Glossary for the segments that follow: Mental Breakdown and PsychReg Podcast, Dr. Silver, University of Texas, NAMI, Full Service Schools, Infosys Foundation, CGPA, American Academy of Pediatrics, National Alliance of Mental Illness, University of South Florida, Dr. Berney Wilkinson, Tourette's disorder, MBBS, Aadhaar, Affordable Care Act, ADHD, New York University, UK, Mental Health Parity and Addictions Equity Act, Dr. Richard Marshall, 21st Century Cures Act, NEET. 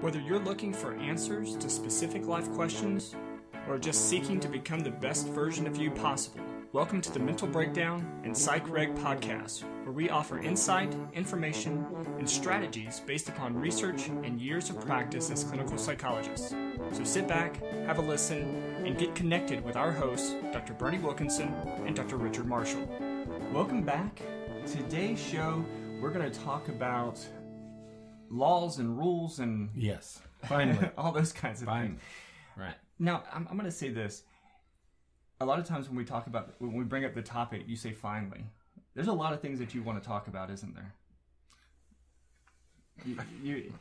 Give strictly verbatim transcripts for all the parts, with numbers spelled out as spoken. Whether you're looking for answers to specific life questions or just seeking to become the best version of you possible, welcome to the Mental Breakdown and PsychReg Podcast, where we offer insight, information, and strategies based upon research and years of practice as clinical psychologists. So sit back, have a listen, and get connected with our hosts, Doctor Berney Wilkinson and Doctor Richard Marshall. Welcome back. Today's show, we're going to talk about laws and rules and... Yes, finally. all those kinds of finally. things. Right. Now, I'm, I'm going to say this. A lot of times when we talk about, when we bring up the topic, you say finally. There's a lot of things that you want to talk about, isn't there? You you,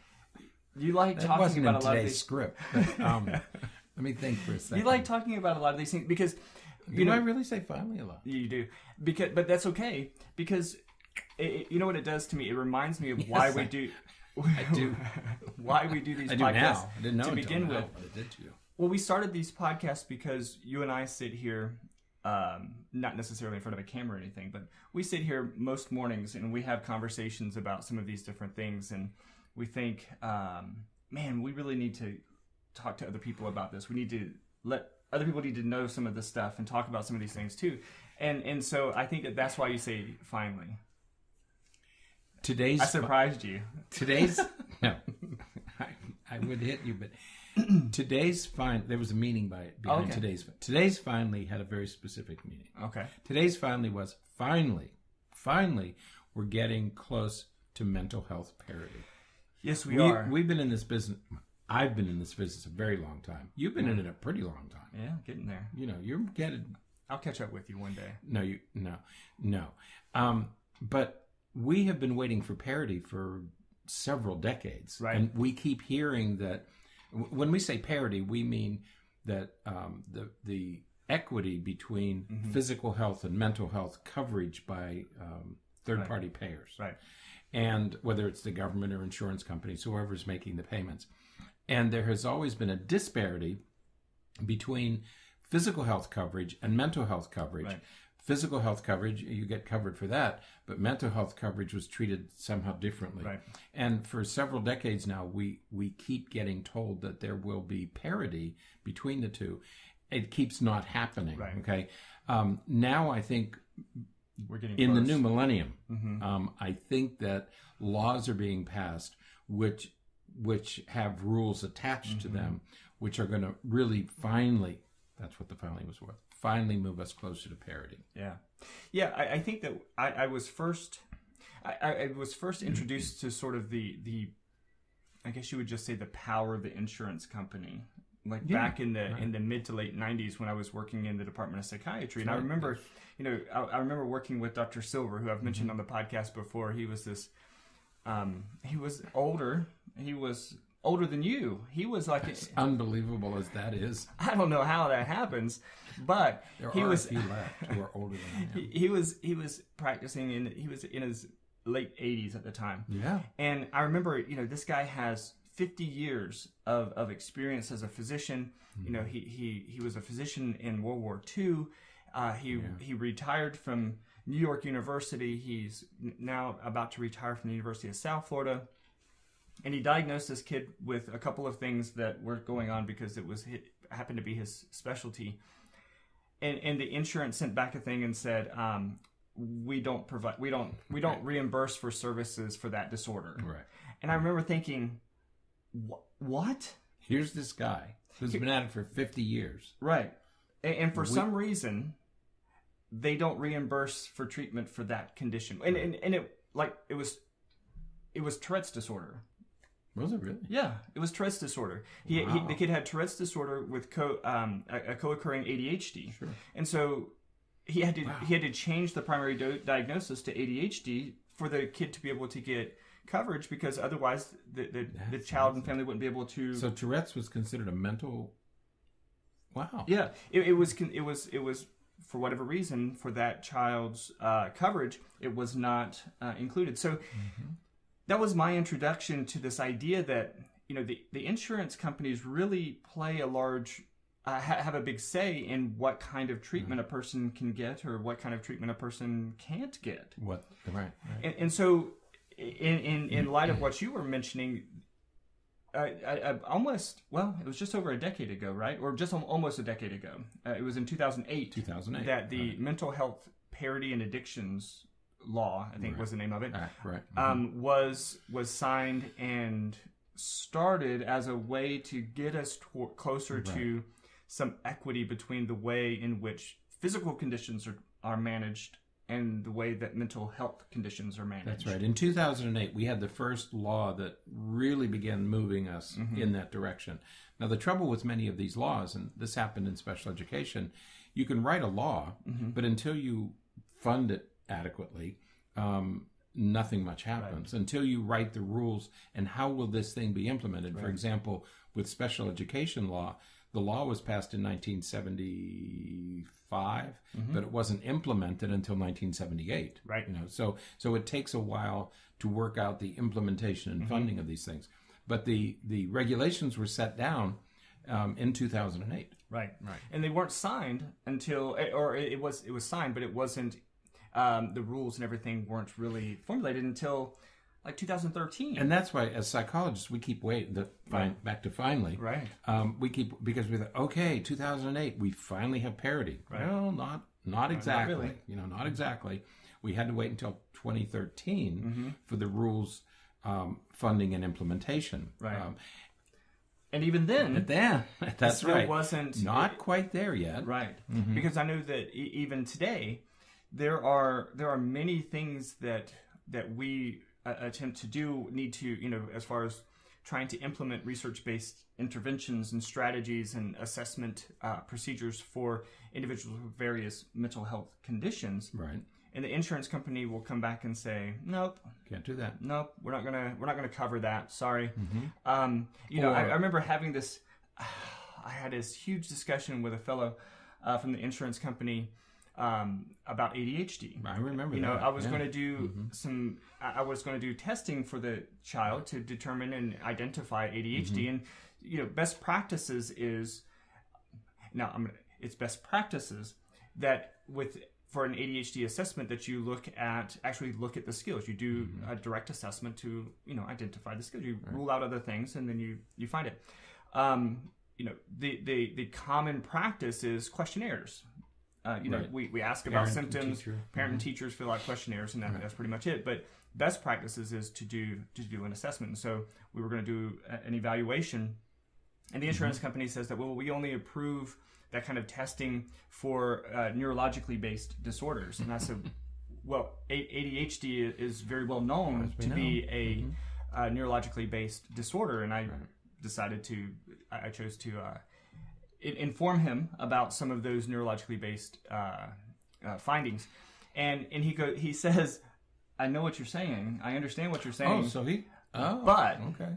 you like that talking about a lot of these script. But, um, let me think for a second. You like talking about a lot of these things because you, you know, know I really say finally a lot. You do, because but that's okay because it, it, you know what it does to me. It reminds me of yes, why I, we do. I do. why we do these I podcasts do now. I didn't know to begin with. But I did to you. Well, we started these podcasts because you and I sit here, um, not necessarily in front of a camera or anything, but we sit here most mornings and we have conversations about some of these different things. And we think, um, man, we really need to talk to other people about this. We need to let other people need to know some of this stuff and talk about some of these things too. And and so I think that that's why you say finally. Today's I surprised you. Today's no, I, I would hit you, but. Today's fine. There was a meaning by it behind okay. today's. Today's finally had a very specific meaning. Okay. Today's finally was finally, finally, we're getting close to mental health parity. Yes, we, we are. We've been in this business. I've been in this business a very long time. You've been mm. in it a pretty long time. Yeah, getting there. You know, you're getting. I'll catch up with you one day. No, you no, no. Um, but we have been waiting for parity for several decades, right? And we keep hearing that. When we say parity, we mean that um, the the equity between mm-hmm. physical health and mental health coverage by um, third-party right. payers. Right. And whether it's the government or insurance companies, whoever's making the payments. And there has always been a disparity between physical health coverage and mental health coverage. Right. Physical health coverage, you get covered for that, but mental health coverage was treated somehow differently. Right. And for several decades now, we, we keep getting told that there will be parity between the two. It keeps not happening. Right. Okay. Um, now I think we're getting in close. The new millennium, mm-hmm. um, I think that laws are being passed which which have rules attached mm-hmm. to them, which are going to really finally, that's what the finally was worth. Finally move us closer to parity. Yeah. Yeah, I, I think that I, I was first I, I was first introduced to sort of the, the I guess you would just say the power of the insurance company. Like yeah, back in the right. in the mid to late nineties when I was working in the Department of Psychiatry. And right. I remember you know, I, I remember working with Doctor Silver, who I've mentioned mm-hmm. on the podcast before. He was this um he was older. He was older than you. He was like as unbelievable as that is. I don't know how that happens, but there he are was a few left who are older than I am. He, he was he was practicing in he was in his late eighties at the time. Yeah. And I remember, you know, this guy has fifty years of of experience as a physician. Mm-hmm. You know, he he he was a physician in World War Two. Uh he yeah. he retired from New York University. He's now about to retire from the University of South Florida. And he diagnosed this kid with a couple of things that were going on because it was it happened to be his specialty. And and the insurance sent back a thing and said, um, we don't provide, we don't, we don't right. reimburse for services for that disorder. Right. And I remember thinking, what? Here's this guy who's Here, been at it for fifty years. Right. And, and for we, some reason, they don't reimburse for treatment for that condition. And right. and, and it like it was, it was Tourette's disorder. Was it really? Yeah, it was Tourette's disorder. He, wow. he the kid had Tourette's disorder with co um, a, a co-occurring A D H D, sure. and so he had to wow. he had to change the primary do diagnosis to A D H D for the kid to be able to get coverage because otherwise the the, the child and family wouldn't be able to. So Tourette's was considered a mental. Wow. Yeah, it, it was it was it was for whatever reason for that child's uh, coverage it was not uh, included. So. Mm-hmm. That was my introduction to this idea that, you know, the, the insurance companies really play a large, uh, ha have a big say in what kind of treatment mm-hmm. a person can get or what kind of treatment a person can't get. What, right. right. And, and so in, in, in light of what you were mentioning, I, I, I almost, well, it was just over a decade ago, right? Or just almost a decade ago. Uh, it was in two thousand eight, two thousand eight that the right. Mental Health Parity and Addictions Law, I think right. was the name of it, ah, right. mm-hmm. um, was was signed and started as a way to get us to- closer right. to some equity between the way in which physical conditions are, are managed and the way that mental health conditions are managed. That's right. In two thousand eight, we had the first law that really began moving us mm-hmm. in that direction. Now, the trouble with many of these laws, and this happened in special education, you can write a law, mm-hmm. but until you fund it adequately, um, nothing much happens. Right. Until you write the rules and how will this thing be implemented. Right. For example, with special education law, the law was passed in nineteen seventy-five, mm-hmm. but it wasn't implemented until nineteen seventy-eight. Right. You know, so so it takes a while to work out the implementation and mm-hmm. funding of these things. But the the regulations were set down um, in two thousand eight. Right. Right. And they weren't signed until, or it was it was signed, but it wasn't. Um, the rules and everything weren't really formulated until like two thousand thirteen. And that's why, as psychologists, we keep waiting to find, right. back to finally. Right. Um, we keep, because we think, okay, two thousand eight, we finally have parity. Right. Well, not not exactly. Not really. You know, not exactly. We had to wait until twenty thirteen mm-hmm. for the rules, um, funding, and implementation. Right. Um, and even then, but then that's still right. wasn't not it, quite there yet. Right. Mm-hmm. Because I know that e- even today. There are there are many things that that we uh, attempt to do need to you know as far as trying to implement research-based interventions and strategies and assessment uh, procedures for individuals with various mental health conditions. Right. And the insurance company will come back and say, "Nope, can't do that. Nope, we're not gonna we're not gonna cover that. Sorry." Mm-hmm. Um, you or, know, I, I remember having this. Uh, I had this huge discussion with a fellow uh, from the insurance company. Um, about A D H D. I remember you that. You know, I was yeah. going to do mm-hmm. some, I was going to do testing for the child to determine and identify A D H D. Mm-hmm. And, you know, best practices is, now I'm gonna, it's best practices that with, for an A D H D assessment that you look at, actually look at the skills. You do mm-hmm. a direct assessment to, you know, identify the skills. You right. rule out other things and then you, you find it. Um, you know, the, the, the common practice is questionnaires. Uh, you right. know, we, we ask about parent symptoms. Teacher. Parent mm-hmm. and teachers fill out questionnaires, and that, right. that's pretty much it. But best practices is to do to do an assessment. And so we were going to do an evaluation, and the insurance mm-hmm. company says that well, we only approve that kind of testing for uh, neurologically based disorders. And I said, well, A D H D is very well known to know. be a mm-hmm. uh, neurologically based disorder, and I right. decided to I chose to. Uh, inform him about some of those neurologically based uh, uh, findings, and and he go he says, "I know what you're saying. I understand what you're saying." Oh, so he. Oh, but okay.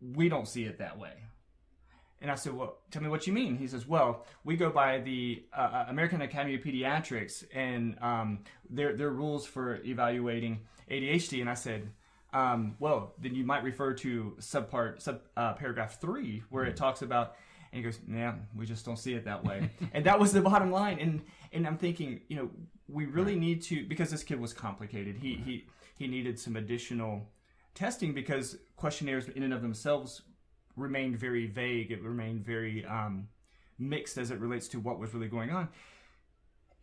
We don't see it that way. And I said, "Well, tell me what you mean." He says, "Well, we go by the uh, American Academy of Pediatrics and um, their their rules for evaluating A D H D." And I said. Um, well, then you might refer to subpart sub uh, paragraph three where mm-hmm. it talks about, and he goes, "Yeah, we just don't see it that way." And that was the bottom line. And and I'm thinking, you know, we really right. need to, because this kid was complicated. He right. he he needed some additional testing because questionnaires in and of themselves remained very vague. It remained very um, mixed as it relates to what was really going on.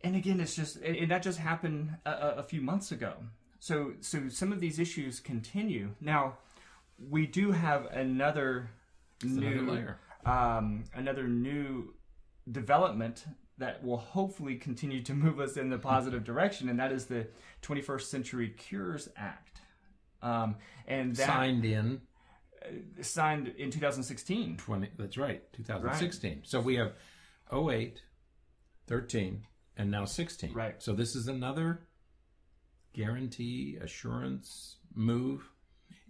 And again, it's just, and, and that just happened a, a few months ago. So, so some of these issues continue. Now, we do have another it's new, another, layer. Um, another new development that will hopefully continue to move us in the positive direction, and that is the twenty-first Century Cures Act, um, and that, signed in, uh, signed in two thousand sixteen. Twenty. That's right, two thousand sixteen. Right. So we have oh eight, thirteen, and now sixteen. Right. So this is another. Guarantee, assurance, move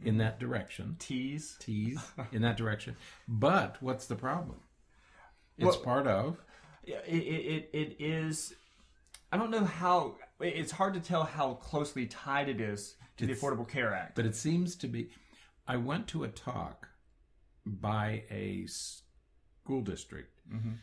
in that direction. Tease. Tease in that direction. But what's the problem? It's well, part of. It, it, it is, I don't know how, it's hard to tell how closely tied it is to it's, the Affordable Care Act. But it seems to be, I went to a talk by a school district mm-hmm.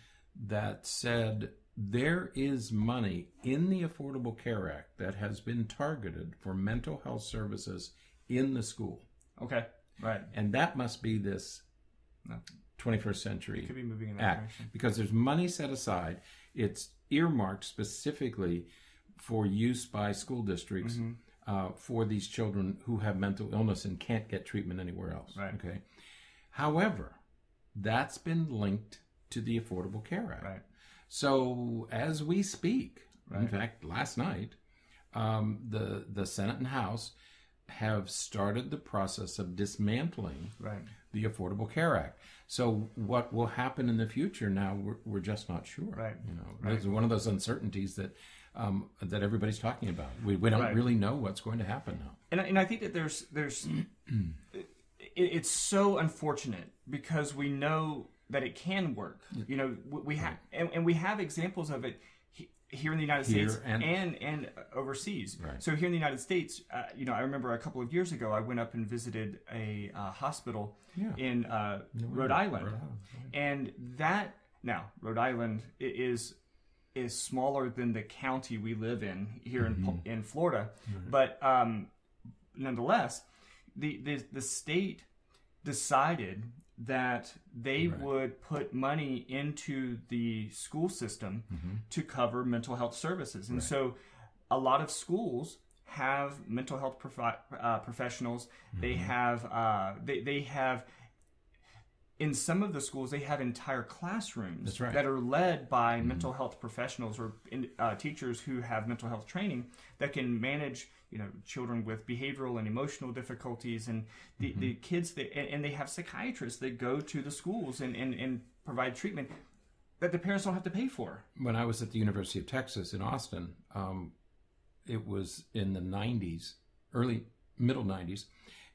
that said, there is money in the Affordable Care Act that has been targeted for mental health services in the school. Okay, right. And that must be this twenty-first century act. It could be moving in that direction. Because there's money set aside. It's earmarked specifically for use by school districts mm-hmm. uh, for these children who have mental illness and can't get treatment anywhere else. Right. Okay. However, that's been linked to the Affordable Care Act. Right. So as we speak, right. in fact, last night, um, the the Senate and House have started the process of dismantling right. the Affordable Care Act. So what will happen in the future now, we're, we're just not sure. Right. You know, right. It's one of those uncertainties that um, that everybody's talking about. We, we don't right. really know what's going to happen now. And, and I think that there's... there's it, it's so unfortunate because we know that it can work. You know, we have, and, and we have examples of it here in the United here States and, and, and overseas. Right. So here in the United States, uh, you know, I remember a couple of years ago, I went up and visited a uh, hospital yeah. in uh, no, Rhode Island. Rhode Island. Right. And that, now, Rhode Island is is smaller than the county we live in here mm-hmm. in, in Florida. Right. But um, nonetheless, the, the the state decided that they right. would put money into the school system mm-hmm. to cover mental health services. And right. so a lot of schools have mental health profi- uh, professionals. Mm-hmm. They have, uh, they, they have, in some of the schools, they have entire classrooms That's right. that are led by mm-hmm. mental health professionals or in, uh, teachers who have mental health training that can manage you know, children with behavioral and emotional difficulties, and the, mm-hmm. the kids, that, and, and they have psychiatrists that go to the schools and, and, and provide treatment that the parents don't have to pay for. When I was at the University of Texas in Austin, um, it was in the nineties, early, middle nineties,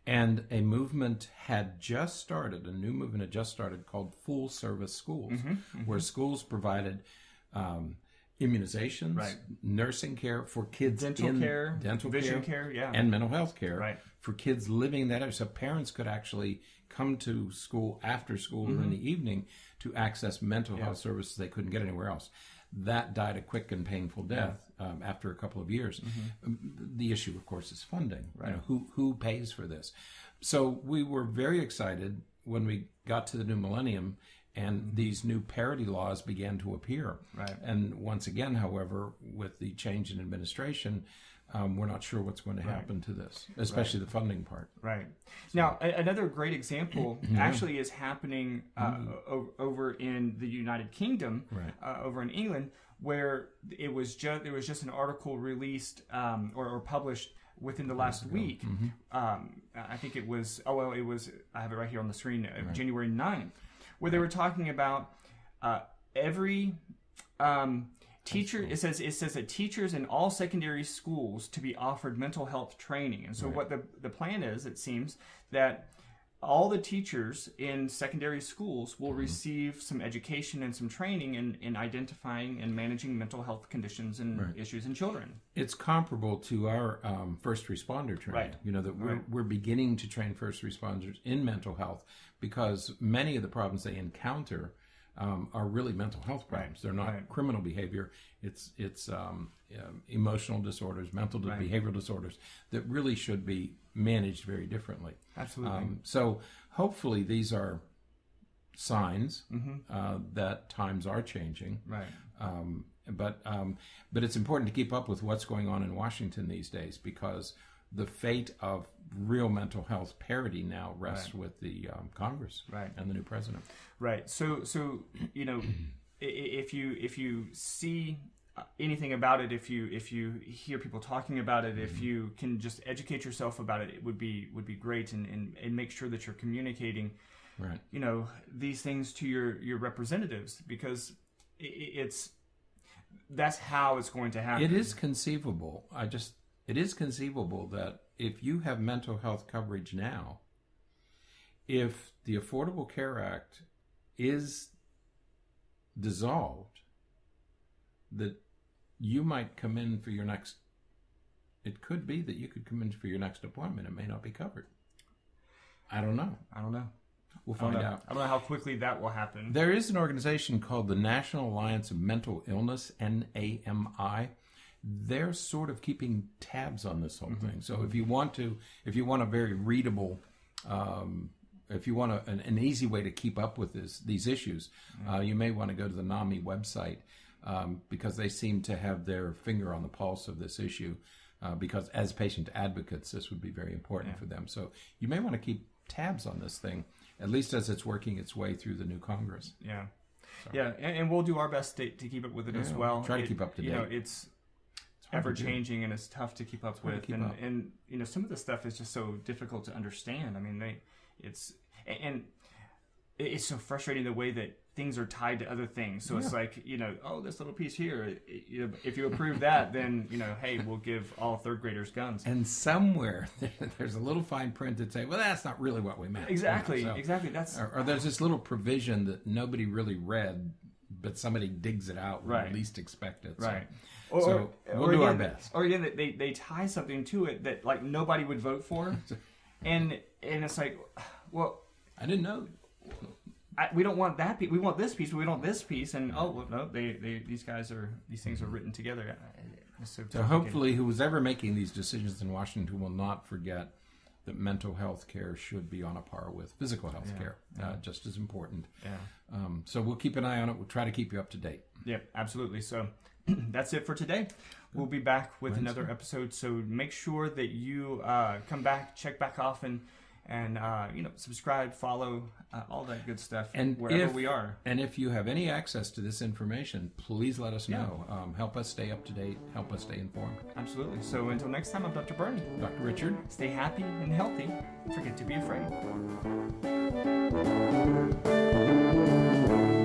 and a movement had just started, a new movement had just started called Full Service Schools, mm-hmm. Mm-hmm. where schools provided... Um, immunizations, right. nursing care for kids, dental in, care, dental vision care, care yeah. and mental health care right. for kids living that area. So parents could actually come to school after school mm-hmm. or in the evening to access mental yeah. health services they couldn't get anywhere else. That died a quick and painful death yeah. um, after a couple of years. Mm-hmm. The issue, of course, is funding. Right. You know, who who pays for this? So we were very excited when we got to the new millennium and these new parity laws began to appear. Right. And once again, however, with the change in administration, um, we're not sure what's going to happen right. to this, especially right. the funding part. Right. So. Now, a- another great example yeah. actually is happening uh, mm. o- over in the United Kingdom, right. uh, over in England, where it was just there was just an article released um, or, or published within the last week. Mm-hmm. Um, I think it was, oh, well, it was, I have it right here on the screen, uh, right. January ninth. Where they were talking about uh, every um, teacher. It says it says that teachers in all secondary schools to be offered mental health training. And so right. what the the plan is, it seems, that all the teachers in secondary schools will mm-hmm. receive some education and some training in, in identifying and managing mental health conditions and right. issues in children. It's comparable to our um, first responder training. Right. You know, that we're, right. we're beginning to train first responders in mental health because many of the problems they encounter um, are really mental health problems. Right. They're not right. criminal behavior. It's it's um, um, emotional disorders, mental right. behavioral disorders that really should be managed very differently. Absolutely. Um, so hopefully these are signs mm-hmm. uh, that times are changing. Right. Um, but um, but it's important to keep up with what's going on in Washington these days because the fate of real mental health parity now rests right. with the um, Congress right. and the new president. Right. So so you know if you if you see anything about it, if you if you hear people talking about it, if you can just educate yourself about it, it would be would be great, and, and, and make sure that you're communicating, right. you know, these things to your, your representatives because it, it's that's how it's going to happen. It is conceivable. I just it is conceivable that if you have mental health coverage now, if the Affordable Care Act is dissolved, that you might come in for your next, it could be that you could come in for your next appointment. It may not be covered. I don't know. I don't know. We'll find I out. I don't know how quickly that will happen. There is an organization called the National Alliance of Mental Illness, N A M I. they're sort of keeping tabs on this whole mm-hmm. thing. So if you want to, if you want a very readable, um, if you want a, an, an easy way to keep up with this, these issues, mm-hmm. uh, you may want to go to the NAMI website, um, because they seem to have their finger on the pulse of this issue. Uh, because as patient advocates, this would be very important yeah. for them. So you may want to keep tabs on this thing, at least as it's working its way through the new Congress. Yeah. So. Yeah, and, and we'll do our best to, to keep up with it yeah, as well. Try to it, keep up to date. You know, it's, it's ever-changing, and it's tough to keep up with. Keep and, up. and, you know, some of this stuff is just so difficult to understand. I mean, they, it's... And it's so frustrating the way that things are tied to other things. So yeah. it's like, you know, oh, this little piece here, if you approve that, then, you know, hey, we'll give all third graders guns. And somewhere there's a little fine print that say, well, that's not really what we meant. Exactly, you know, so, exactly. That's or, or there's this little provision that nobody really read, but somebody digs it out when right. you least expect it. So, right. Or, so we'll or do again, our best. Or again, they, they tie something to it that, like, nobody would vote for. and and it's like, well... I didn't know. I, we don't want that piece. We want this piece, but we don't this piece. And oh well, no, they, they these guys are these things are written together. So, so hopefully, who's ever making these decisions in Washington will not forget that mental health care should be on a par with physical health yeah, care, yeah. Uh, just as important. Yeah. Um, so we'll keep an eye on it. We'll try to keep you up to date. Yeah, absolutely. So that's it for today. We'll be back with Wednesday. another episode. So make sure that you uh, come back, check back often. And, uh, you know, subscribe, follow, uh, all that good stuff, and wherever if, we are. And if you have any access to this information, please let us yeah. know. Um, help us stay up to date. Help us stay informed. Absolutely. So until next time, I'm Doctor Berney. Doctor Richard. Stay happy and healthy. Forget to be afraid.